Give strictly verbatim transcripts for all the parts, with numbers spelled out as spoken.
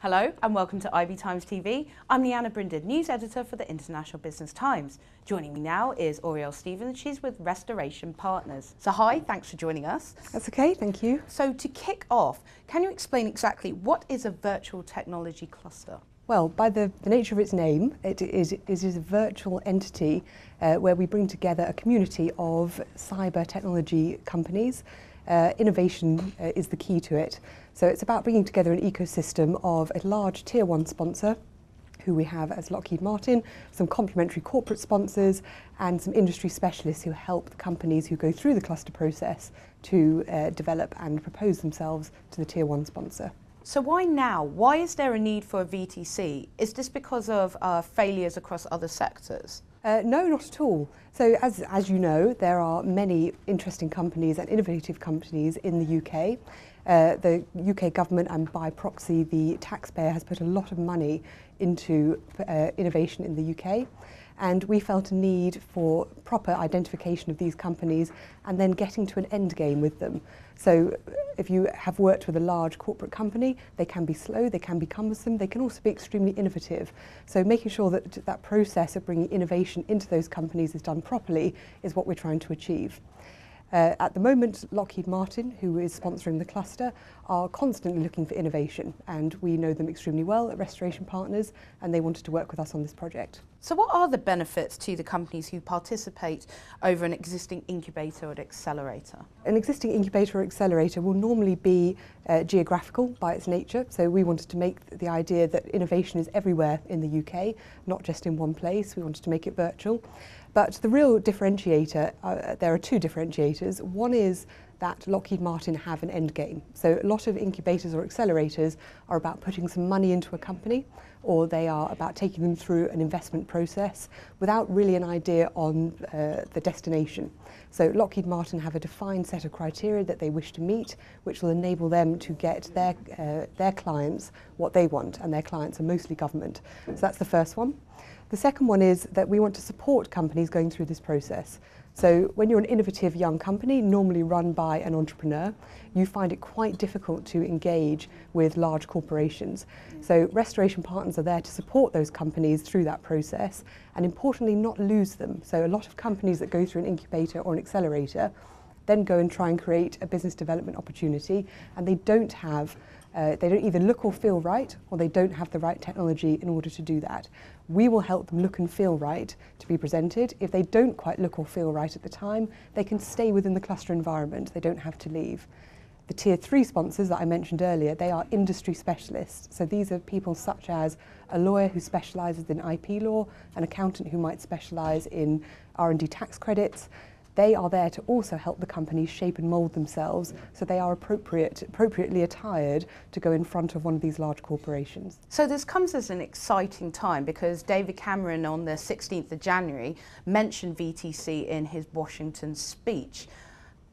Hello and welcome to I B Times T V. I'm Leanna Brinded, news editor for the International Business Times. Joining me now is Auriol Stevens. She's with Restoration Partners. So hi, thanks for joining us. That's okay, thank you. So to kick off, can you explain exactly what is a virtual technology cluster? Well, by the, the nature of its name, it is, it is a virtual entity uh, where we bring together a community of cyber technology companies. Uh, innovation uh, is the key to it. So it's about bringing together an ecosystem of a large tier one sponsor, who we have as Lockheed Martin, some complementary corporate sponsors and some industry specialists who help the companies who go through the cluster process to uh, develop and propose themselves to the tier one sponsor. So why now? Why is there a need for a V T C? Is this because of uh, failures across other sectors? Uh, no, not at all. So as, as you know, there are many interesting companies and innovative companies in the U K. Uh, the U K government and by proxy the taxpayer has put a lot of money into uh, innovation in the U K. And we felt a need for proper identification of these companies and then getting to an end game with them. So if you have worked with a large corporate company, they can be slow, they can be cumbersome, they can also be extremely innovative. So making sure that that process of bringing innovation into those companies is done properly is what we're trying to achieve. Uh, at the moment, Lockheed Martin, who is sponsoring the cluster, are constantly looking for innovation, and we know them extremely well at Restoration Partners, and they wanted to work with us on this project. So what are the benefits to the companies who participate over an existing incubator or accelerator? An existing incubator or accelerator will normally be uh, geographical by its nature, so we wanted to make the idea that innovation is everywhere in the U K, not just in one place. We wanted to make it virtual. But the real differentiator, uh, there are two differentiators. One is that Lockheed Martin have an end game. So a lot of incubators or accelerators are about putting some money into a company, or they are about taking them through an investment process without really an idea on uh, the destination. So Lockheed Martin have a defined set of criteria that they wish to meet, which will enable them to get their, uh, their clients what they want, and their clients are mostly government. So that's the first one. The second one is that we want to support companies going through this process. So when you're an innovative young company, normally run by an entrepreneur, you find it quite difficult to engage with large corporations. So Restoration Partners are there to support those companies through that process, and importantly not lose them. So a lot of companies that go through an incubator or an accelerator then go and try and create a business development opportunity, and they don't have Uh, they don't either look or feel right, or they don't have the right technology in order to do that. We will help them look and feel right to be presented. If they don't quite look or feel right at the time, they can stay within the cluster environment. They don't have to leave. The tier three sponsors that I mentioned earlier, they are industry specialists. So these are people such as a lawyer who specialises in I P law, an accountant who might specialise in R and D tax credits. They are there to also help the companies shape and mould themselves so they are appropriate, appropriately attired to go in front of one of these large corporations. So this comes as an exciting time, because David Cameron on the sixteenth of January mentioned V T C in his Washington speech.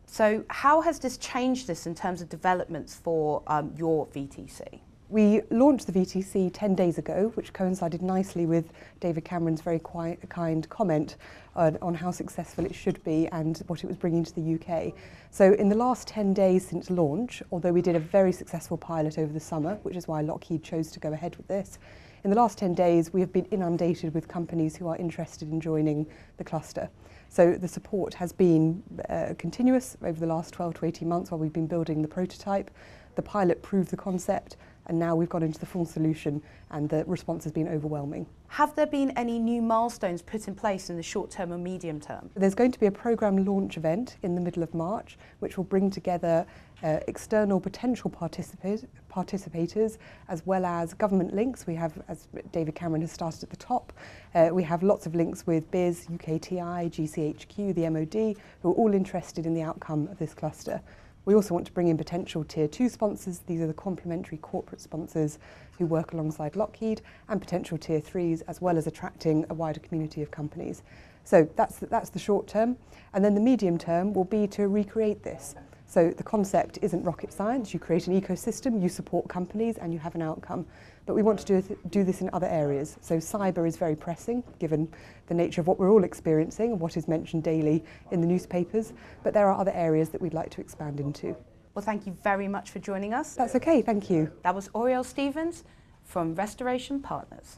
So how has this changed this in terms of developments for um, your V T C? We launched the V T C ten days ago, which coincided nicely with David Cameron's very quiet, kind comment uh, on how successful it should be and what it was bringing to the U K. So in the last ten days since launch, although we did a very successful pilot over the summer, which is why Lockheed chose to go ahead with this, in the last ten days we have been inundated with companies who are interested in joining the cluster. So the support has been uh, continuous over the last twelve to eighteen months while we've been building the prototype. The pilot proved the concept, and now we've got into the full solution, and the response has been overwhelming. Have there been any new milestones put in place in the short term or medium term? There's going to be a programme launch event in the middle of March, which will bring together uh, external potential particip participators, as well as government links. We have, as David Cameron has started at the top, uh, we have lots of links with B I S, U K T I, G C H Q, the M O D, who are all interested in the outcome of this cluster. We also want to bring in potential tier two sponsors. These are the complementary corporate sponsors who work alongside Lockheed, and potential tier threes, as well as attracting a wider community of companies. So that's the, that's the short term. And then the medium term will be to recreate this. So the concept isn't rocket science. You create an ecosystem, you support companies, and you have an outcome. But we want to do, th do this in other areas. So cyber is very pressing, given the nature of what we're all experiencing and what is mentioned daily in the newspapers. But there are other areas that we'd like to expand into. Well, thank you very much for joining us. That's okay, thank you. That was Auriol Stevens from Restoration Partners.